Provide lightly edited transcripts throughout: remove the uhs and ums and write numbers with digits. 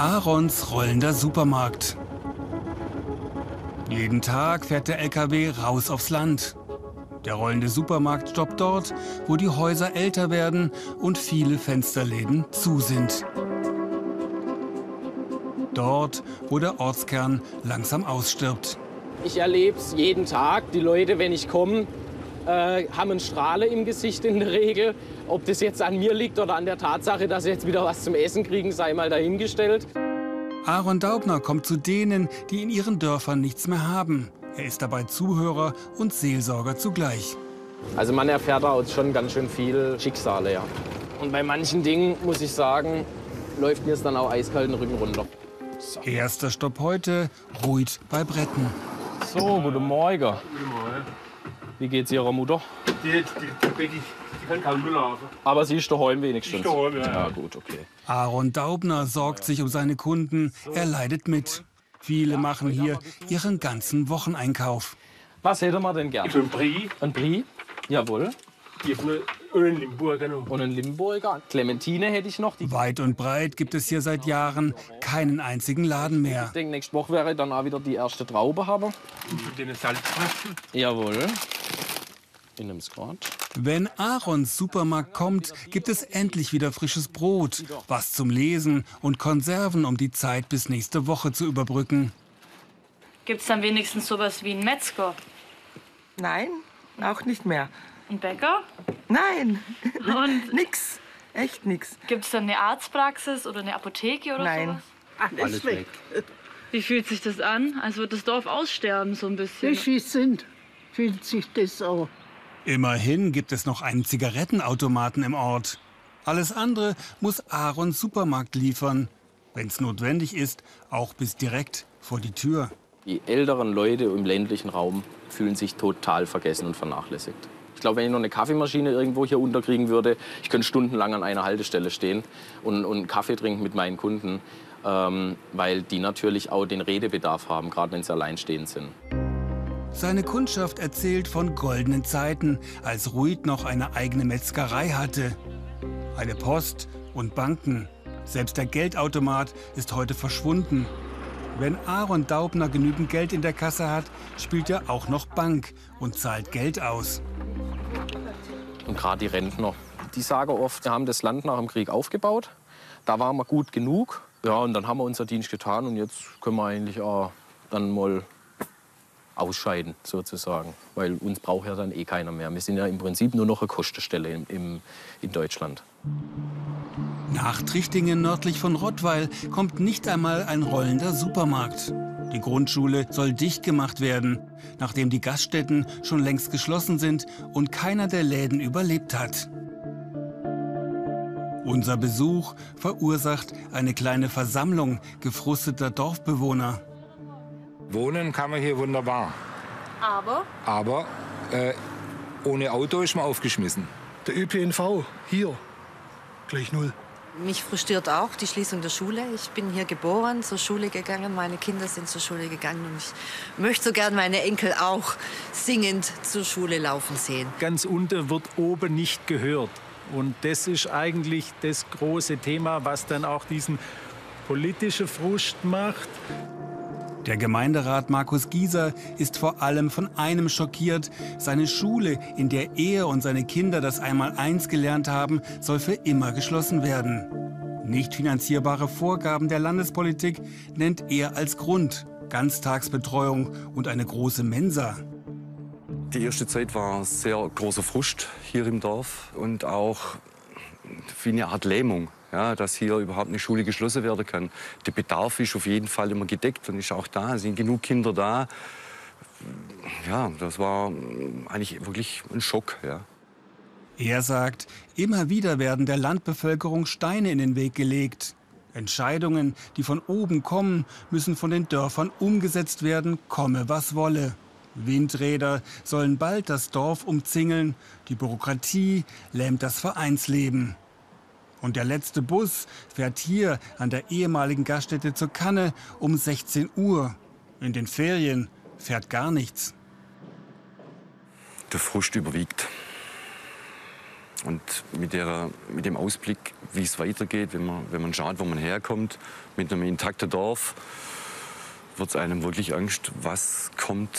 Aarons rollender Supermarkt. Jeden Tag fährt der LKW raus aufs Land. Der rollende Supermarkt stoppt dort, wo die Häuser älter werden und viele Fensterläden zu sind. Dort, wo der Ortskern langsam ausstirbt. Ich erlebe es jeden Tag. Die Leute, wenn ich komme, haben einen Strahle im Gesicht in der Regel. Ob das jetzt an mir liegt oder an der Tatsache, dass sie jetzt wieder was zum Essen kriegen, sei mal dahingestellt. Aaron Daubner kommt zu denen, die in ihren Dörfern nichts mehr haben. Er ist dabei Zuhörer und Seelsorger zugleich. Also man erfährt da schon ganz schön viel Schicksale, ja. Und bei manchen Dingen, muss ich sagen, läuft mir es dann auch eiskalten Rücken runter. So. Erster Stopp heute, Ruit bei Bretten. So, guten Morgen. Guten Morgen. Wie geht's Ihrer Mutter? Die kann kaum mehr laufen. Aber sie ist daheim wenigstens. Daheim, ja, ja, gut, okay. Aaron Daubner sorgt sich um seine Kunden, er leidet mit. Viele machen hier ihren ganzen Wocheneinkauf. Was hätte man denn gern? Ein Brie. Ein Brie? Jawohl. Und einen Limburger noch. Und einen Limburger. Clementine hätte ich noch. Weit und breit gibt es hier seit Jahren keinen einzigen Laden mehr. Ich denke, nächste Woche wäre dann auch wieder die erste Traube haben. Und den Salzwürfel. Jawohl. Ich nehme es gerade. Wenn Aarons Supermarkt kommt, gibt es endlich wieder frisches Brot, was zum Lesen und Konserven, um die Zeit bis nächste Woche zu überbrücken. Gibt es dann wenigstens sowas wie einen Metzger? Nein, auch nicht mehr. Ein Bäcker? Nein, und nix, echt nix. Gibt es dann eine Arztpraxis oder eine Apotheke oder sowas? Nein, alles weg. Wie fühlt sich das an? Als würde das Dorf aussterben so ein bisschen. Fischis sind, fühlt sich das auch. Immerhin gibt es noch einen Zigarettenautomaten im Ort. Alles andere muss Aarons Supermarkt liefern. Wenn es notwendig ist, auch bis direkt vor die Tür. Die älteren Leute im ländlichen Raum fühlen sich total vergessen und vernachlässigt. Ich glaube, wenn ich noch eine Kaffeemaschine irgendwo hier unterkriegen würde, ich könnte stundenlang an einer Haltestelle stehen und Kaffee trinken mit meinen Kunden, weil die natürlich auch den Redebedarf haben, gerade wenn sie alleinstehend sind. Seine Kundschaft erzählt von goldenen Zeiten, als Ruit noch eine eigene Metzgerei hatte. Eine Post und Banken. Selbst der Geldautomat ist heute verschwunden. Wenn Aaron Daubner genügend Geld in der Kasse hat, spielt er auch noch Bank und zahlt Geld aus. Und gerade die Rentner, die sagen oft, wir haben das Land nach dem Krieg aufgebaut. Da waren wir gut genug. Ja, und dann haben wir unser Dienst getan und jetzt können wir eigentlich auch dann mal ausscheiden sozusagen, weil uns braucht ja dann eh keiner mehr. Wir sind ja im Prinzip nur noch eine Kostenstelle in Deutschland. Nach Trichtingen nördlich von Rottweil kommt nicht einmal ein rollender Supermarkt. Die Grundschule soll dicht gemacht werden, nachdem die Gaststätten schon längst geschlossen sind und keiner der Läden überlebt hat. Unser Besuch verursacht eine kleine Versammlung gefrusteter Dorfbewohner. Wohnen kann man hier wunderbar. Aber? Aber ohne Auto ist man aufgeschmissen. Der ÖPNV hier gleich null. Mich frustriert auch die Schließung der Schule. Ich bin hier geboren, zur Schule gegangen, meine Kinder sind zur Schule gegangen. Und ich möchte so gern meine Enkel auch singend zur Schule laufen sehen. Ganz unten wird oben nicht gehört. Und das ist eigentlich das große Thema, was dann auch diesen politischen Frust macht. Der Gemeinderat Markus Gieser ist vor allem von einem schockiert. Seine Schule, in der er und seine Kinder das Einmaleins gelernt haben, soll für immer geschlossen werden. Nicht finanzierbare Vorgaben der Landespolitik nennt er als Grund. Ganztagsbetreuung und eine große Mensa. Die erste Zeit war sehr großer Frust hier im Dorf und auch wie eine Art Lähmung. Ja, dass hier überhaupt eine Schule geschlossen werden kann. Der Bedarf ist auf jeden Fall immer gedeckt und ist auch da. Es sind genug Kinder da. Ja, das war eigentlich wirklich ein Schock. Ja. Er sagt, immer wieder werden der Landbevölkerung Steine in den Weg gelegt. Entscheidungen, die von oben kommen, müssen von den Dörfern umgesetzt werden, komme was wolle. Windräder sollen bald das Dorf umzingeln. Die Bürokratie lähmt das Vereinsleben. Und der letzte Bus fährt hier an der ehemaligen Gaststätte zur Kanne um 16 Uhr. In den Ferien fährt gar nichts. Der Frust überwiegt. Und mit dem Ausblick, wie es weitergeht, wenn man schaut, wo man herkommt, mit einem intakten Dorf, wird es einem wirklich Angst, was kommt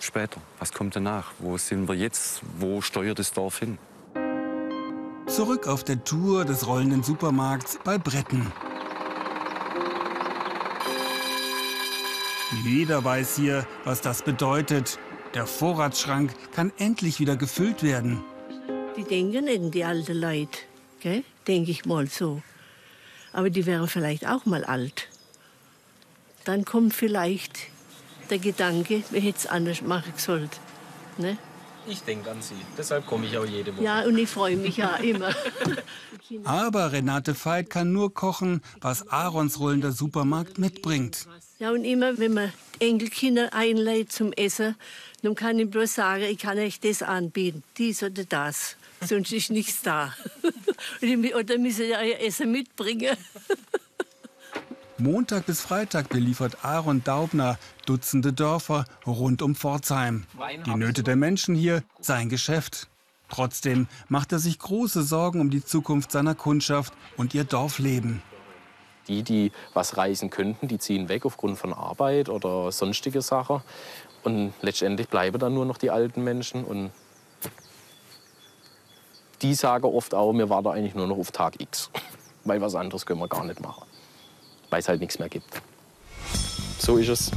später, was kommt danach, wo sind wir jetzt, wo steuert das Dorf hin? Zurück auf der Tour des rollenden Supermarkts bei Bretten. Jeder weiß hier, was das bedeutet. Der Vorratsschrank kann endlich wieder gefüllt werden. Die denken eben, die alten Leute, gell? Denke ich mal so. Aber die wären vielleicht auch mal alt. Dann kommt vielleicht der Gedanke, wir hätten es anders machen sollen. Ne? Ich denke an sie, deshalb komme ich auch jede Woche. Ja, und ich freue mich ja immer. Aber Renate Veit kann nur kochen, was Aarons rollender Supermarkt mitbringt. Ja, und immer, wenn man Enkelkinder einlädt zum Essen, dann kann ich bloß sagen, ich kann euch das anbieten, dies oder das. Sonst ist nichts da. Oder müsst ihr euer Essen mitbringen. Montag bis Freitag beliefert Aaron Daubner Dutzende Dörfer rund um Pforzheim. Die Nöte der Menschen hier, sein Geschäft. Trotzdem macht er sich große Sorgen um die Zukunft seiner Kundschaft und ihr Dorfleben. Die was reisen könnten, die ziehen weg aufgrund von Arbeit oder sonstige Sachen. Und letztendlich bleiben dann nur noch die alten Menschen. Und die sagen oft auch, wir warten eigentlich nur noch auf Tag X. Weil was anderes können wir gar nicht machen. Weil es halt nichts mehr gibt. So ist es.